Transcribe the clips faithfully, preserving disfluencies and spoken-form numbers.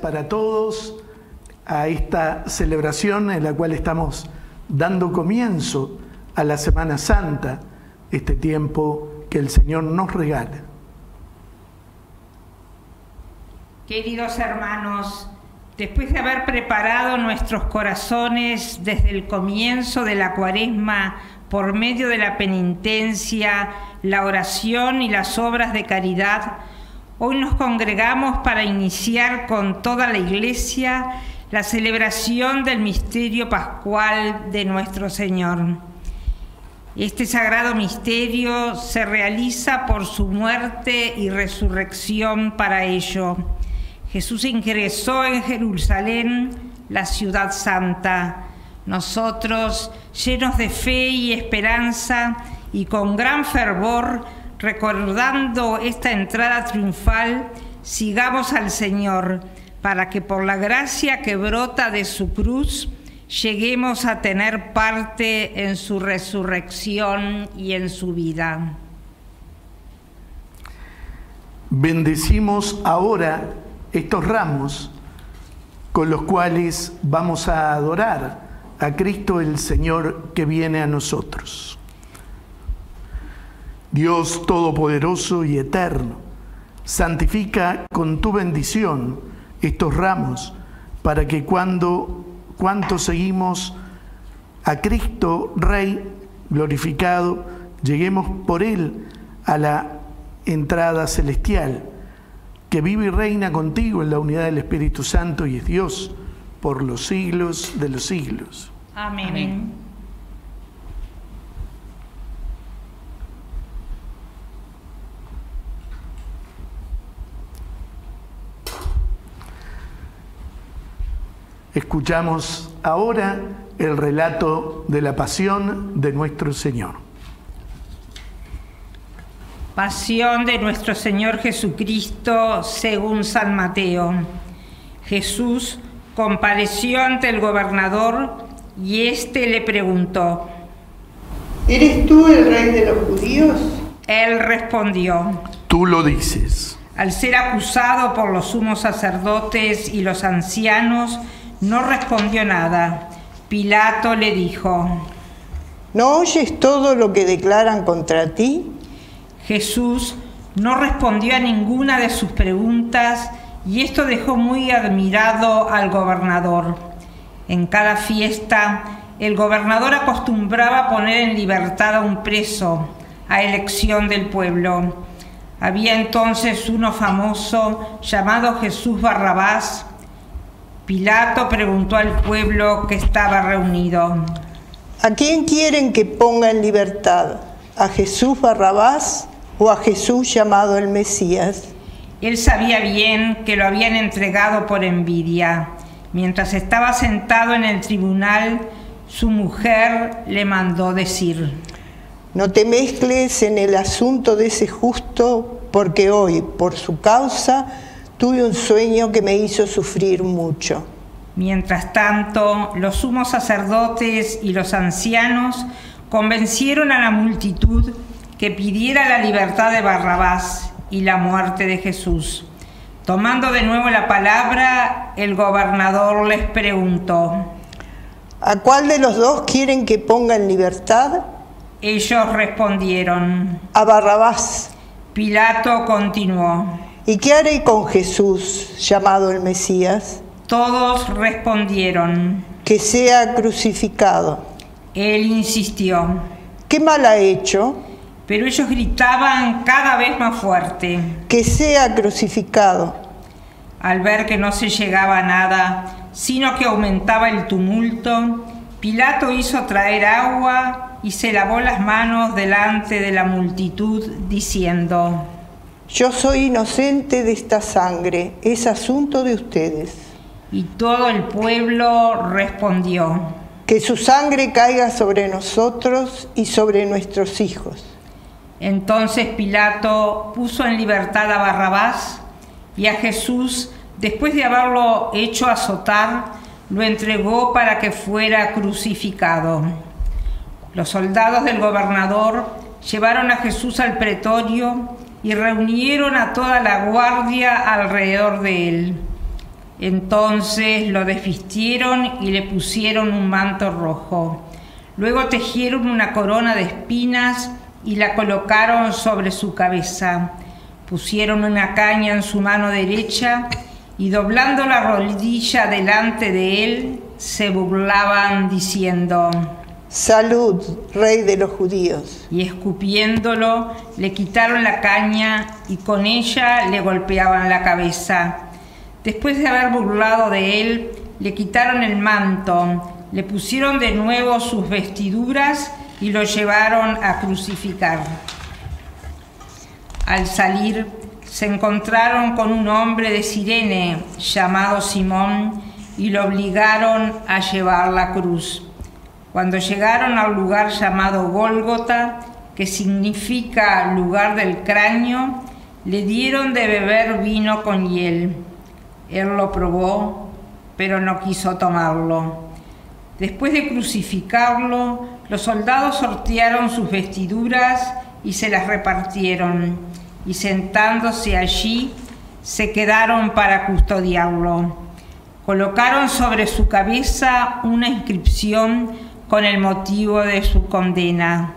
para todos a esta celebración en la cual estamos dando comienzo a la Semana Santa, este tiempo que el Señor nos regala. Queridos hermanos, después de haber preparado nuestros corazones desde el comienzo de la Cuaresma por medio de la penitencia, la oración y las obras de caridad, hoy nos congregamos para iniciar con toda la Iglesia la celebración del misterio pascual de nuestro Señor. Este sagrado misterio se realiza por su muerte y resurrección para ello. Jesús ingresó en Jerusalén, la ciudad santa. Nosotros, llenos de fe y esperanza y con gran fervor, recordando esta entrada triunfal, sigamos al Señor, para que por la gracia que brota de su cruz, lleguemos a tener parte en su resurrección y en su vida. Bendecimos ahora estos ramos con los cuales vamos a adorar a Cristo el Señor que viene a nosotros. Dios Todopoderoso y Eterno, santifica con tu bendición estos ramos, para que cuando, cuanto seguimos a Cristo Rey glorificado, lleguemos por Él a la entrada celestial, que vive y reina contigo en la unidad del Espíritu Santo y es Dios, por los siglos de los siglos. Amén. Amén. Escuchamos ahora el relato de la pasión de nuestro Señor. Pasión de nuestro Señor Jesucristo según San Mateo. Jesús compareció ante el gobernador y éste le preguntó: ¿Eres tú el rey de los judíos? Él respondió: Tú lo dices. Al ser acusado por los sumos sacerdotes y los ancianos, no respondió nada. Pilato le dijo: ¿No oyes todo lo que declaran contra ti? Jesús no respondió a ninguna de sus preguntas, y esto dejó muy admirado al gobernador. En cada fiesta, el gobernador acostumbraba poner en libertad a un preso, a elección del pueblo. Había entonces uno famoso llamado Jesús Barrabás. Pilato preguntó al pueblo que estaba reunido: ¿A quién quieren que ponga en libertad? ¿A Jesús Barrabás o a Jesús llamado el Mesías? Él sabía bien que lo habían entregado por envidia. Mientras estaba sentado en el tribunal, su mujer le mandó decir: No te mezcles en el asunto de ese justo, porque hoy, por su causa, tuve un sueño que me hizo sufrir mucho. Mientras tanto, los sumos sacerdotes y los ancianos convencieron a la multitud que pidiera la libertad de Barrabás y la muerte de Jesús. Tomando de nuevo la palabra, el gobernador les preguntó: ¿A cuál de los dos quieren que ponga en libertad? Ellos respondieron: A Barrabás. Pilato continuó: ¿Y qué haré con Jesús, llamado el Mesías? Todos respondieron: Que sea crucificado. Él insistió: ¿Qué mal ha hecho? Pero ellos gritaban cada vez más fuerte: Que sea crucificado. Al ver que no se llegaba a nada, sino que aumentaba el tumulto, Pilato hizo traer agua y se lavó las manos delante de la multitud, diciendo: Yo soy inocente de esta sangre, es asunto de ustedes. Y todo el pueblo respondió: Que su sangre caiga sobre nosotros y sobre nuestros hijos. Entonces Pilato puso en libertad a Barrabás y a Jesús, después de haberlo hecho azotar, lo entregó para que fuera crucificado. Los soldados del gobernador llevaron a Jesús al pretorio y reunieron a toda la guardia alrededor de él. Entonces lo desvistieron y le pusieron un manto rojo. Luego tejieron una corona de espinas y la colocaron sobre su cabeza. Pusieron una caña en su mano derecha y doblando la rodilla delante de él, se burlaban diciendo: «Salud, rey de los judíos». Y escupiéndolo, le quitaron la caña y con ella le golpeaban la cabeza. Después de haber burlado de él, le quitaron el manto, le pusieron de nuevo sus vestiduras y lo llevaron a crucificar. Al salir, se encontraron con un hombre de Cirene, llamado Simón, y lo obligaron a llevar la cruz. Cuando llegaron a un lugar llamado Gólgota, que significa lugar del cráneo, le dieron de beber vino con hiel. Él lo probó, pero no quiso tomarlo. Después de crucificarlo, los soldados sortearon sus vestiduras y se las repartieron, y sentándose allí, se quedaron para custodiarlo. Colocaron sobre su cabeza una inscripción con el motivo de su condena: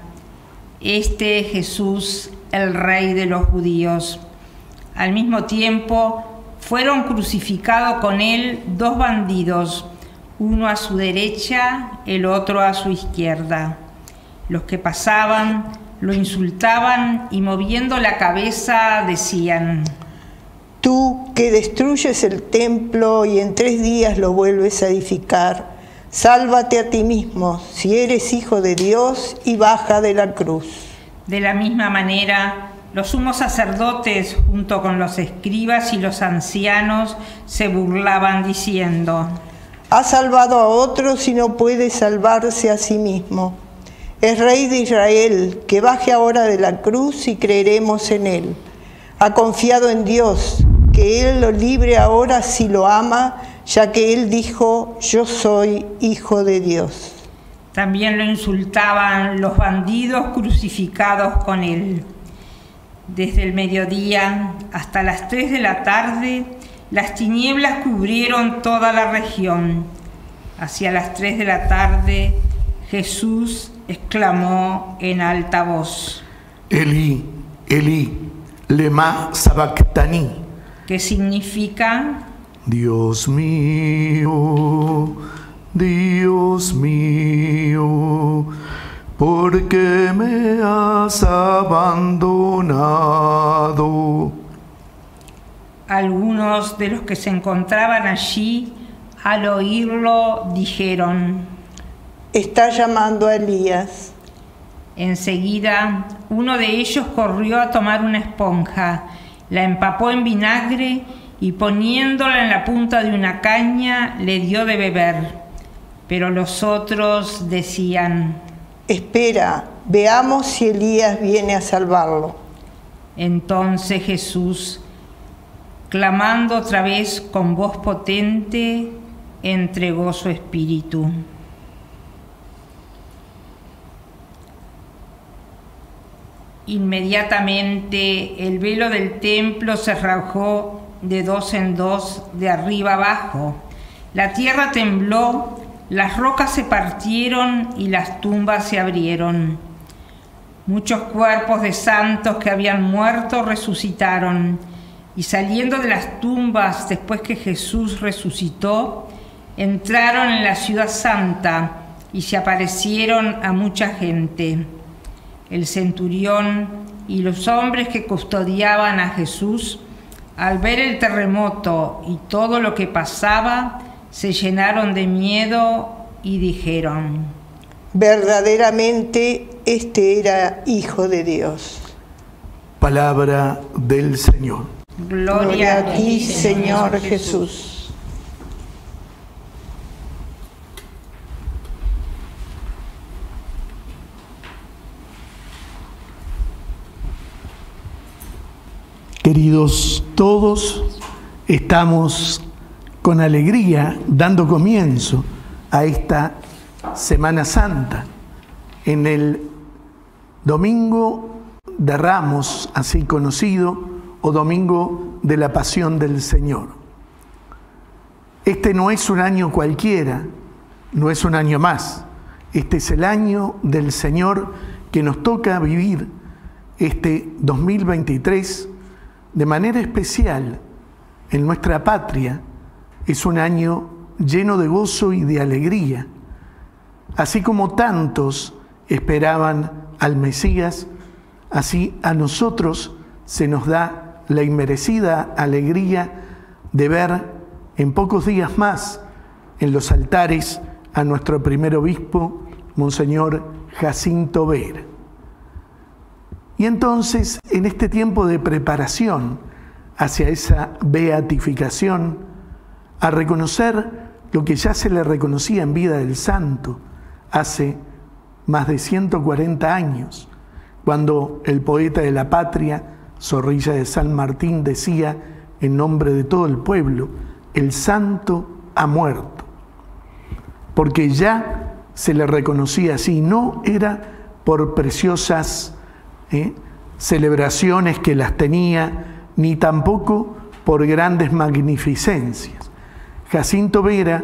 «Este es Jesús, el Rey de los judíos». Al mismo tiempo, fueron crucificados con él dos bandidos, uno a su derecha, el otro a su izquierda. Los que pasaban lo insultaban y moviendo la cabeza decían: «Tú que destruyes el templo y en tres días lo vuelves a edificar, sálvate a ti mismo, si eres hijo de Dios, y baja de la cruz». De la misma manera, los sumos sacerdotes, junto con los escribas y los ancianos, se burlaban diciendo: «Ha salvado a otros y no puede salvarse a sí mismo. Es rey de Israel, que baje ahora de la cruz y creeremos en él. Ha confiado en Dios, que él lo libre ahora si lo ama, ya que él dijo: yo soy hijo de Dios». También lo insultaban los bandidos crucificados con él. Desde el mediodía hasta las tres de la tarde, las tinieblas cubrieron toda la región. Hacia las tres de la tarde, Jesús exclamó en alta voz: «Elí, Elí, lema sabactani», que significa: «Dios mío, Dios mío, ¿por qué me has abandonado?». Algunos de los que se encontraban allí, al oírlo, dijeron: «Está llamando a Elías». Enseguida, uno de ellos corrió a tomar una esponja, la empapó en vinagre y poniéndola en la punta de una caña, le dio de beber. Pero los otros decían: «Espera, veamos si Elías viene a salvarlo». Entonces Jesús, clamando otra vez con voz potente, entregó su espíritu. Inmediatamente el velo del templo se rajó de dos en dos, de arriba abajo. La tierra tembló, las rocas se partieron y las tumbas se abrieron. Muchos cuerpos de santos que habían muerto resucitaron. Y saliendo de las tumbas después que Jesús resucitó, entraron en la ciudad santa y se aparecieron a mucha gente. El centurión y los hombres que custodiaban a Jesús, al ver el terremoto y todo lo que pasaba, se llenaron de miedo y dijeron: «Verdaderamente este era Hijo de Dios». Palabra del Señor. Gloria, Gloria a ti, Señor, Señor Jesús. Queridos todos, estamos con alegría dando comienzo a esta Semana Santa. En el Domingo de Ramos, así conocido, o Domingo de la Pasión del Señor. Este no es un año cualquiera, no es un año más. Este es el año del Señor que nos toca vivir este dos mil veintitrés de manera especial en nuestra patria. Es un año lleno de gozo y de alegría, así como tantos esperaban al Mesías, así a nosotros se nos da la inmerecida alegría de ver en pocos días más en los altares a nuestro primer obispo, Monseñor Jacinto Vera. Y entonces, en este tiempo de preparación hacia esa beatificación, a reconocer lo que ya se le reconocía en vida del santo hace más de ciento cuarenta años, cuando el poeta de la patria, Zorrilla de San Martín, decía en nombre de todo el pueblo: el santo ha muerto, porque ya se le reconocía así, no era por preciosas eh, celebraciones que las tenía, ni tampoco por grandes magnificencias. Jacinto Vera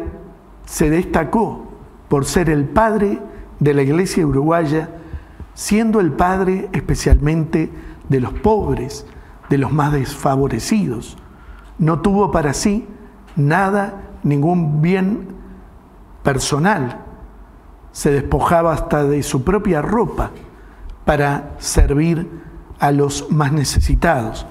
se destacó por ser el padre de la Iglesia uruguaya, siendo el padre especialmente de los pobres, de los más desfavorecidos. No tuvo para sí nada, ningún bien personal. Se despojaba hasta de su propia ropa para servir a los más necesitados.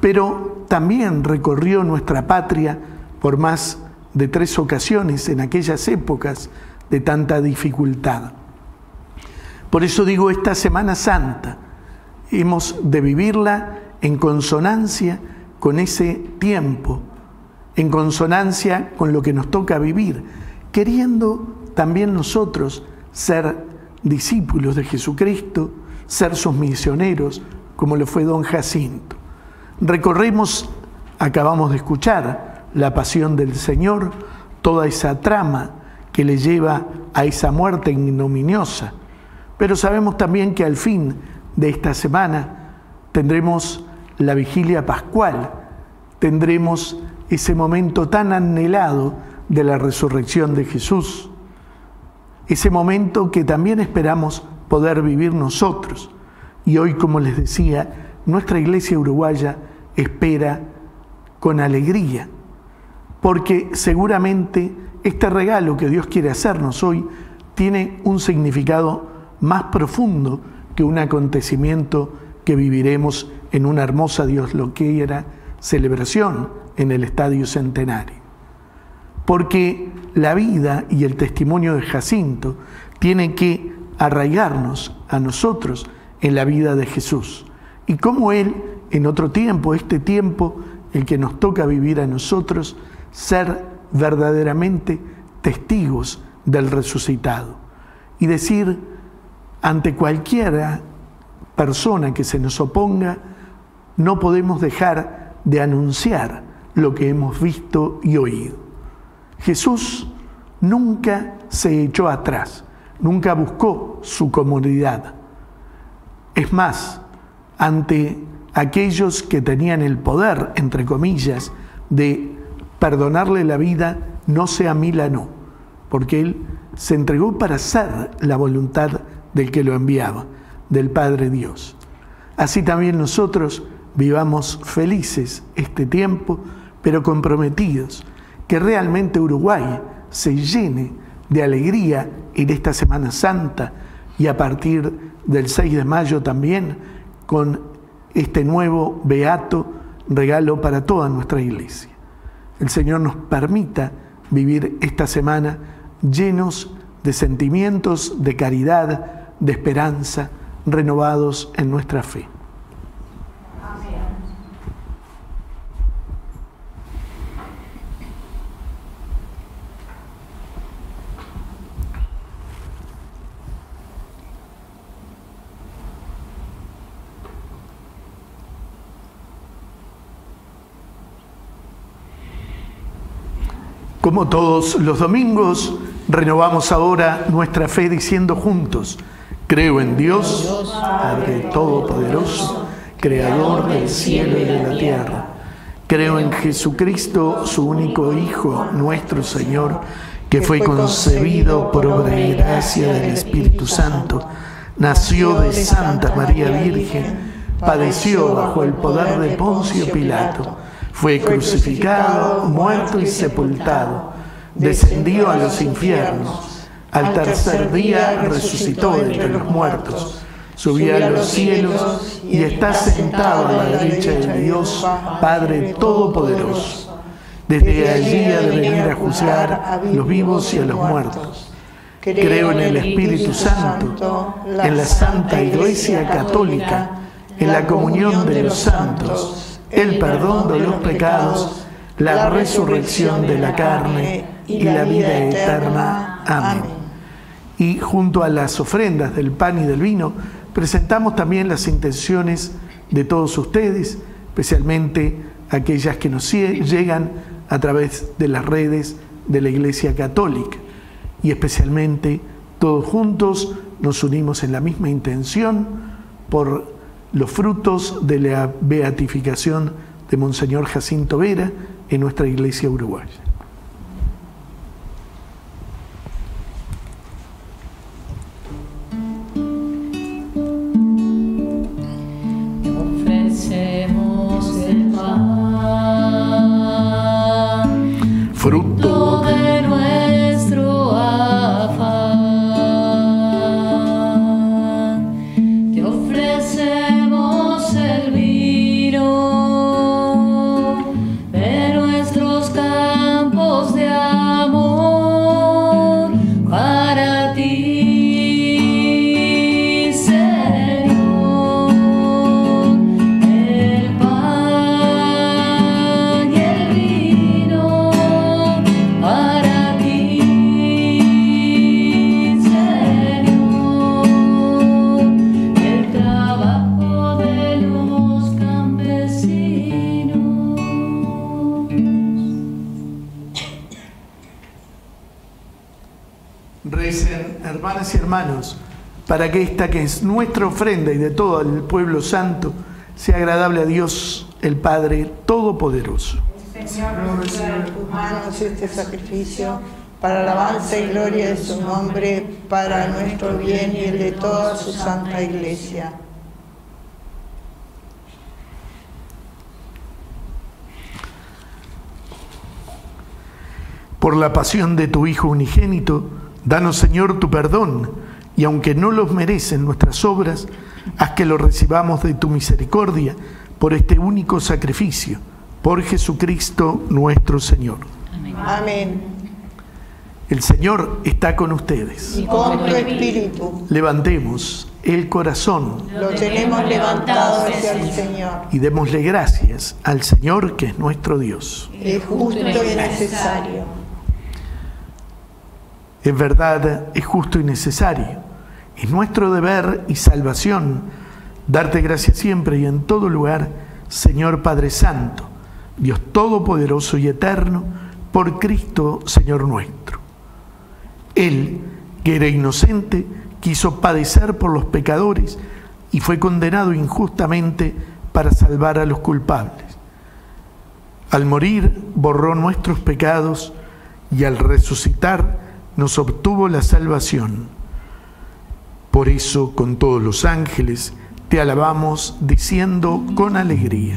Pero también recorrió nuestra patria por más de tres ocasiones en aquellas épocas de tanta dificultad. Por eso digo, esta Semana Santa hemos de vivirla en consonancia con ese tiempo, en consonancia con lo que nos toca vivir, queriendo también nosotros ser discípulos de Jesucristo, ser sus misioneros, como lo fue don Jacinto. Recorremos, acabamos de escuchar, la pasión del Señor, toda esa trama que le lleva a esa muerte ignominiosa. Pero sabemos también que al fin de esta semana tendremos la vigilia pascual, tendremos ese momento tan anhelado de la resurrección de Jesús, ese momento que también esperamos poder vivir nosotros. Y hoy, como les decía, nuestra Iglesia uruguaya espera con alegría, porque seguramente este regalo que Dios quiere hacernos hoy tiene un significado más profundo que un acontecimiento que viviremos en una hermosa, Dios lo quiera, celebración en el Estadio Centenario. Porque la vida y el testimonio de Jacinto tienen que arraigarnos a nosotros en la vida de Jesús. Y como él, en otro tiempo, este tiempo, el que nos toca vivir a nosotros, ser verdaderamente testigos del resucitado. Y decir ante cualquiera persona que se nos oponga, no podemos dejar de anunciar lo que hemos visto y oído. Jesús nunca se echó atrás, nunca buscó su comodidad. Es más, ante aquellos que tenían el poder, entre comillas, de perdonarle la vida, no se amilanó, porque él se entregó para hacer la voluntad del que lo enviaba, del Padre Dios. Así también nosotros vivamos felices este tiempo, pero comprometidos, que realmente Uruguay se llene de alegría en esta Semana Santa y a partir del seis de mayo también con este nuevo beato regalo para toda nuestra Iglesia. El Señor nos permita vivir esta semana llenos de sentimientos, de caridad, de esperanza, renovados en nuestra fe. Como todos los domingos, renovamos ahora nuestra fe diciendo juntos: creo en Dios, Padre Todopoderoso, Creador del cielo y de la tierra, Creo en Jesucristo, su único Hijo, nuestro Señor, que fue concebido por obra y gracia del Espíritu Santo, nació de Santa María Virgen, padeció bajo el poder de Poncio Pilato, fue crucificado, muerto y sepultado, descendió a los infiernos, al tercer día resucitó de entre los muertos, subió a los cielos y está sentado a la derecha de Dios, Padre Todopoderoso. Desde allí ha de venir a juzgar a los vivos y a los muertos. Creo en el Espíritu Santo, en la Santa Iglesia Católica, en la comunión de los santos, el perdón de los pecados, la resurrección de la carne y la vida eterna. Amén. Y junto a las ofrendas del pan y del vino, presentamos también las intenciones de todos ustedes, especialmente aquellas que nos llegan a través de las redes de la Iglesia Católica. Y especialmente todos juntos nos unimos en la misma intención por los frutos de la beatificación de Monseñor Jacinto Vera en nuestra Iglesia uruguaya. Ofrecemos el pan, fruto de nuestro afán. Te ofrecemos el vino de nuestros campos de amor para ti, Señor. El pan y el vino para ti, Señor. El trabajo de los campesinos. Recen, hermanas y hermanos, para que esta que es nuestra ofrenda y de todo el pueblo santo sea agradable a Dios, el Padre Todopoderoso. Señor, recibe en tus manos este sacrificio para alabanza y gloria de su nombre, para nuestro bien y el de toda su santa iglesia. Por la pasión de tu Hijo unigénito, danos, Señor, tu perdón, y aunque no los merecen nuestras obras, haz que lo recibamos de tu misericordia por este único sacrificio, por Jesucristo nuestro Señor. Amén. Amén. El Señor está con ustedes. Y con tu espíritu. Levantemos el corazón. Lo tenemos levantado hacia el Señor. Y démosle gracias al Señor, que es nuestro Dios. Es justo y necesario. En verdad es justo y necesario, es nuestro deber y salvación darte gracias siempre y en todo lugar, Señor Padre Santo, Dios Todopoderoso y Eterno, por Cristo Señor nuestro. Él, que era inocente, quiso padecer por los pecadores y fue condenado injustamente para salvar a los culpables. Al morir, borró nuestros pecados y al resucitar, nos obtuvo la salvación. Por eso, con todos los ángeles, te alabamos diciendo con alegría: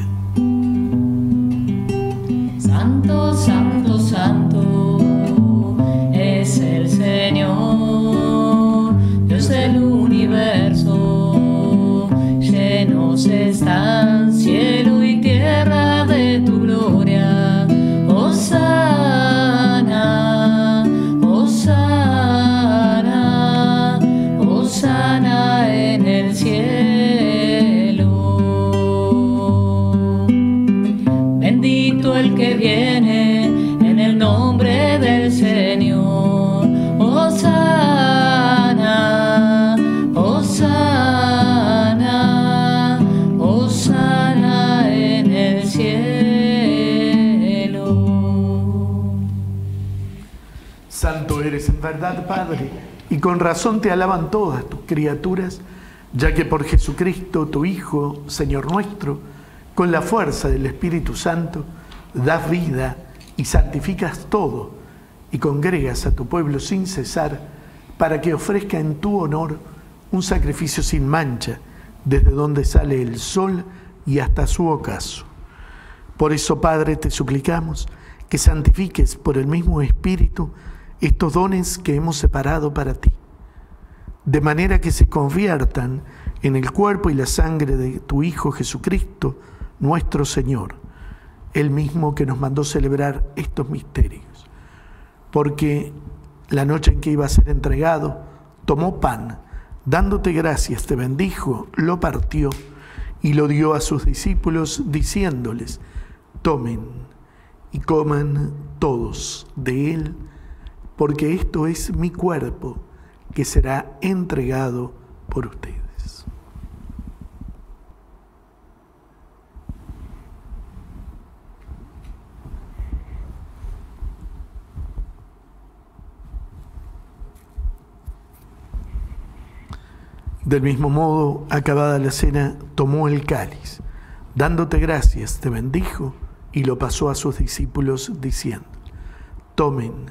Santo, santo, santo es el Señor, Dios del universo, llenos están cielo y tierra de tu gloria. Hosanna. Hosanna, Hosanna en el cielo. Bendito el que viene en el nombre del Señor. Hosanna, Hosanna, Hosanna en el cielo. Santo eres en verdad, Padre, y con razón te alaban todas tus criaturas, ya que por Jesucristo, tu Hijo, Señor nuestro, con la fuerza del Espíritu Santo, das vida y santificas todo y congregas a tu pueblo sin cesar para que ofrezca en tu honor un sacrificio sin mancha, desde donde sale el sol y hasta su ocaso. Por eso, Padre, te suplicamos que santifiques por el mismo Espíritu estos dones que hemos separado para ti, de manera que se conviertan en el cuerpo y la sangre de tu Hijo Jesucristo, nuestro Señor, el mismo que nos mandó celebrar estos misterios. Porque la noche en que iba a ser entregado, tomó pan, dándote gracias, te bendijo, lo partió y lo dio a sus discípulos, diciéndoles: tomen y coman todos de él, porque esto es mi cuerpo, que será entregado por ustedes. Del mismo modo, acabada la cena, tomó el cáliz, dándote gracias, te bendijo y lo pasó a sus discípulos, diciendo: tomen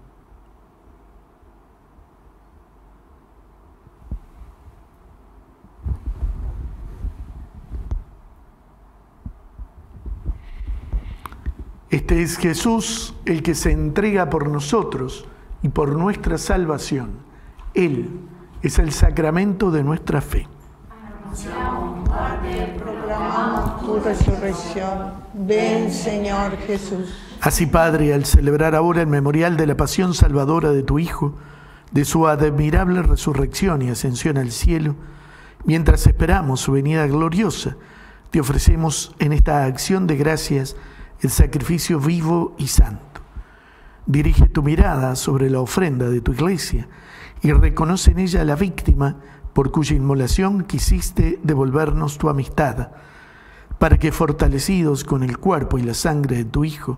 Este es Jesús, el que se entrega por nosotros y por nuestra salvación. Él es el sacramento de nuestra fe. Anunciamos, Padre, proclamamos tu resurrección. Ven, Señor Jesús. Así, Padre, al celebrar ahora el memorial de la pasión salvadora de tu Hijo, de su admirable resurrección y ascensión al cielo, mientras esperamos su venida gloriosa, te ofrecemos en esta acción de gracias el sacrificio vivo y santo. Dirige tu mirada sobre la ofrenda de tu iglesia y reconoce en ella a la víctima por cuya inmolación quisiste devolvernos tu amistad, para que, fortalecidos con el cuerpo y la sangre de tu Hijo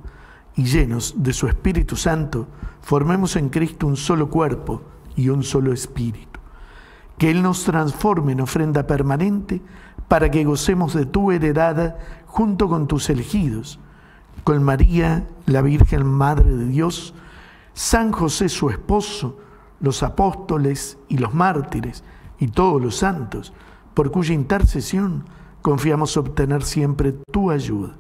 y llenos de su Espíritu Santo, formemos en Cristo un solo cuerpo y un solo espíritu. Que Él nos transforme en ofrenda permanente, para que gocemos de tu heredad junto con tus elegidos, con María, la Virgen Madre de Dios, San José su esposo, los apóstoles y los mártires, y todos los santos, por cuya intercesión confiamos obtener siempre tu ayuda.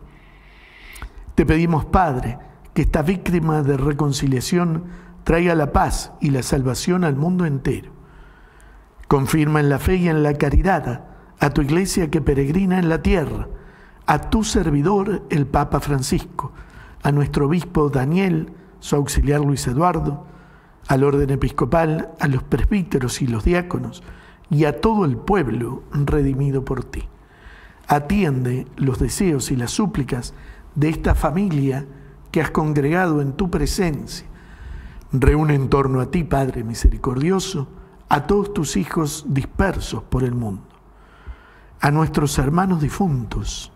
Te pedimos, Padre, que esta víctima de reconciliación traiga la paz y la salvación al mundo entero. Confirma en la fe y en la caridad a tu iglesia que peregrina en la tierra, a tu servidor, el Papa Francisco, a nuestro obispo Daniel, su auxiliar Luis Eduardo, al orden episcopal, a los presbíteros y los diáconos, y a todo el pueblo redimido por ti. Atiende los deseos y las súplicas de esta familia que has congregado en tu presencia. Reúne en torno a ti, Padre misericordioso, a todos tus hijos dispersos por el mundo, a nuestros hermanos difuntos,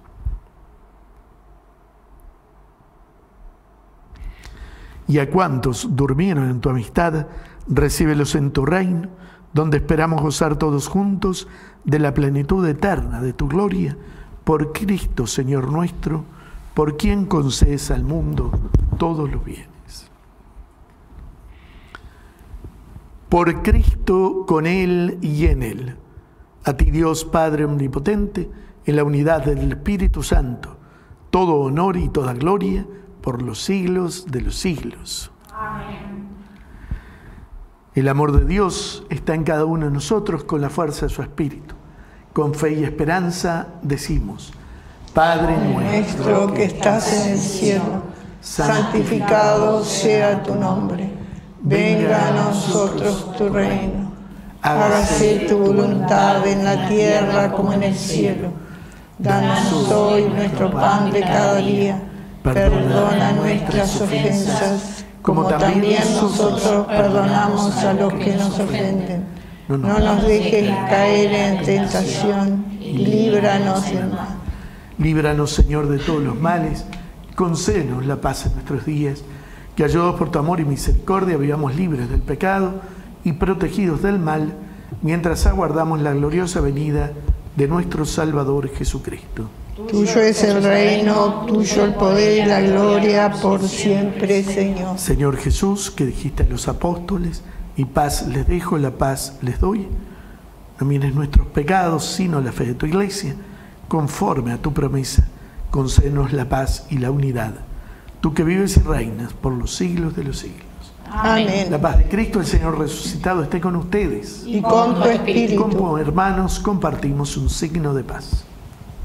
y a cuantos durmieron en tu amistad, recíbelos en tu reino, donde esperamos gozar todos juntos de la plenitud eterna de tu gloria, por Cristo, Señor nuestro, por quien concedes al mundo todos los bienes. Por Cristo, con Él y en Él. A ti, Dios Padre omnipotente, en la unidad del Espíritu Santo, todo honor y toda gloria, por los siglos de los siglos. Amén. El amor de Dios está en cada uno de nosotros con la fuerza de su Espíritu. Con fe y esperanza decimos: Padre nuestro que estás en el cielo, santificado sea tu nombre. Venga a nosotros tu reino. Hágase tu voluntad en la tierra como en el cielo. Danos hoy nuestro pan de cada día. Perdona nuestras ofensas, como también nosotros perdonamos a los que nos ofenden. No nos dejes caer en tentación, y líbranos líbranos del mal. Líbranos, Señor, de todos los males, concédenos la paz en nuestros días, que ayudados por tu amor y misericordia vivamos libres del pecado y protegidos del mal, mientras aguardamos la gloriosa venida de nuestro Salvador Jesucristo. Tuyo es el reino, tuyo el poder y la gloria por siempre, Señor. Señor Jesús, que dijiste a los apóstoles, mi paz les dejo, la paz les doy, no mires nuestros pecados, sino la fe de tu Iglesia, conforme a tu promesa, concédenos la paz y la unidad, tú que vives y reinas por los siglos de los siglos. Amén. La paz de Cristo, el Señor resucitado, esté con ustedes. Y con tu espíritu. Como hermanos compartimos un signo de paz.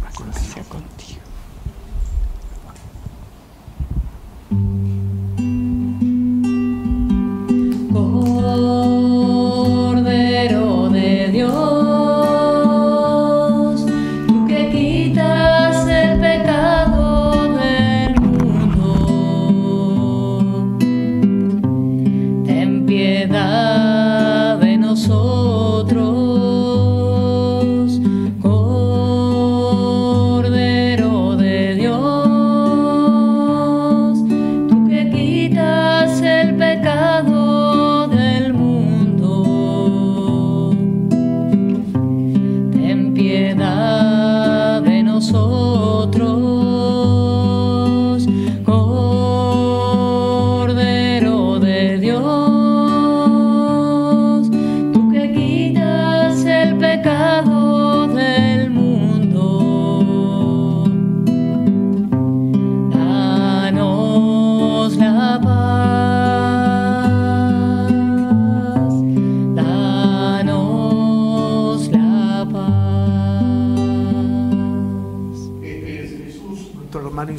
Paz contigo. Cordero de Dios.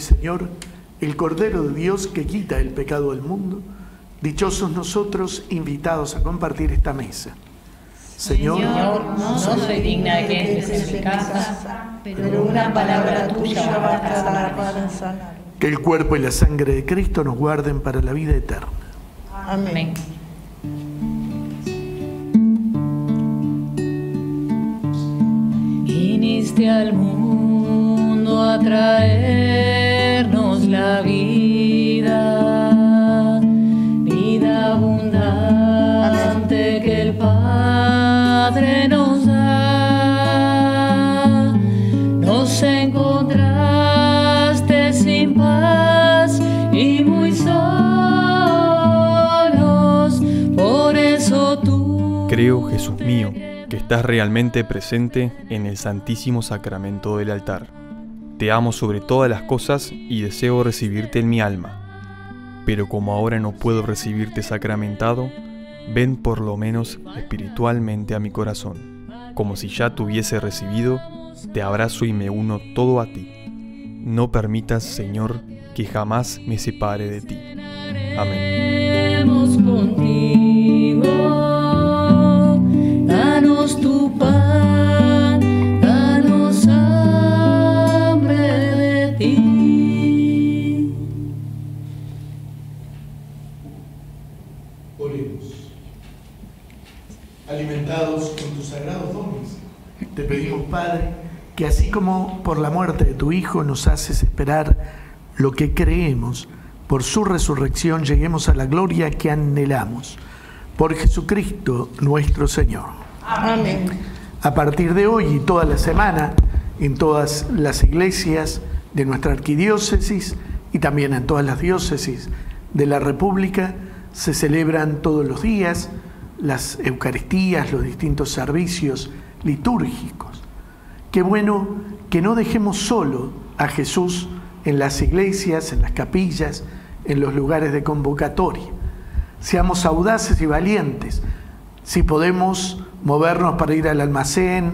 Señor, el Cordero de Dios que quita el pecado del mundo, dichosos nosotros invitados a compartir esta mesa. Señor, Señor no soy digna de que entres en mi casa, pero una palabra tuya basta para sanar. Que el cuerpo y la sangre de Cristo nos guarden para la vida eterna. Amén. Viniste al mundo a traer la vida, vida abundante que el Padre nos da. Nos encontraste sin paz y muy solos, por eso tú... Creo, Jesús mío, que estás realmente presente en el Santísimo Sacramento del altar. Te amo sobre todas las cosas y deseo recibirte en mi alma. Pero como ahora no puedo recibirte sacramentado, ven por lo menos espiritualmente a mi corazón. Como si ya te hubiese recibido, te abrazo y me uno todo a ti. No permitas, Señor, que jamás me separe de ti. Amén. Contigo, danos tu pan. Alimentados con tus sagrados dones, te pedimos, Padre, que así como por la muerte de tu Hijo nos haces esperar lo que creemos, por su resurrección lleguemos a la gloria que anhelamos. Por Jesucristo nuestro Señor. Amén. A partir de hoy y toda la semana, en todas las iglesias de nuestra arquidiócesis y también en todas las diócesis de la República, se celebran todos los días las Eucaristías, los distintos servicios litúrgicos. Qué bueno que no dejemos solo a Jesús en las iglesias, en las capillas, en los lugares de convocatoria. Seamos audaces y valientes. Si podemos movernos para ir al almacén,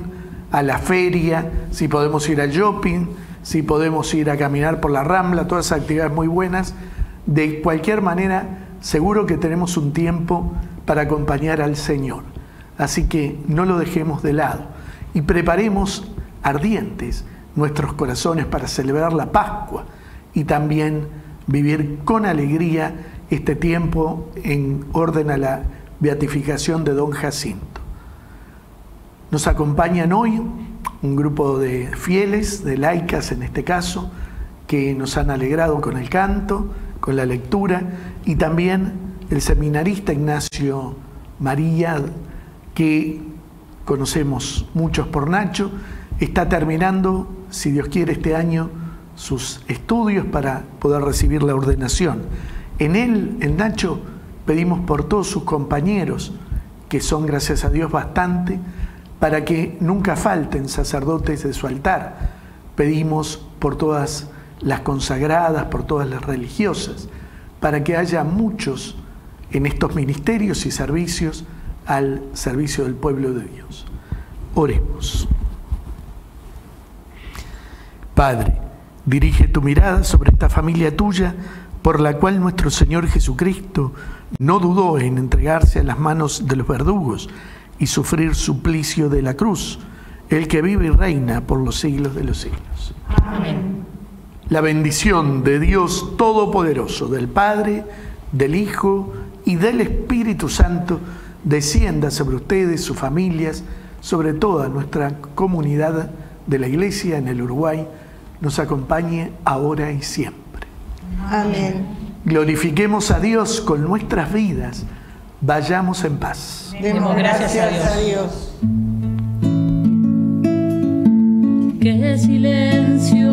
a la feria, si podemos ir al shopping, si podemos ir a caminar por la Rambla, todas esas actividades muy buenas, de cualquier manera, seguro que tenemos un tiempo para acompañar al Señor. Así que no lo dejemos de lado y preparemos ardientes nuestros corazones para celebrar la Pascua y también vivir con alegría este tiempo en orden a la beatificación de don Jacinto. Nos acompañan hoy un grupo de fieles, de laicas en este caso, que nos han alegrado con el canto, con la lectura, y también el seminarista Ignacio María, que conocemos muchos por Nacho, está terminando, si Dios quiere, este año sus estudios para poder recibir la ordenación. En él, en Nacho, pedimos por todos sus compañeros, que son, gracias a Dios, bastante, para que nunca falten sacerdotes de su altar. Pedimos por todas las consagradas, por todas las religiosas, para que haya muchos en estos ministerios y servicios al servicio del pueblo de Dios. Oremos. Padre, dirige tu mirada sobre esta familia tuya, por la cual nuestro Señor Jesucristo no dudó en entregarse a las manos de los verdugos y sufrir suplicio de la cruz, el que vive y reina por los siglos de los siglos. Amén. La bendición de Dios Todopoderoso, del Padre, del Hijo y del Espíritu Santo, descienda sobre ustedes, sus familias, sobre toda nuestra comunidad de la Iglesia en el Uruguay, nos acompañe ahora y siempre. Amén. Glorifiquemos a Dios con nuestras vidas. Vayamos en paz. Demos gracias a Dios. a Dios. Qué silencio.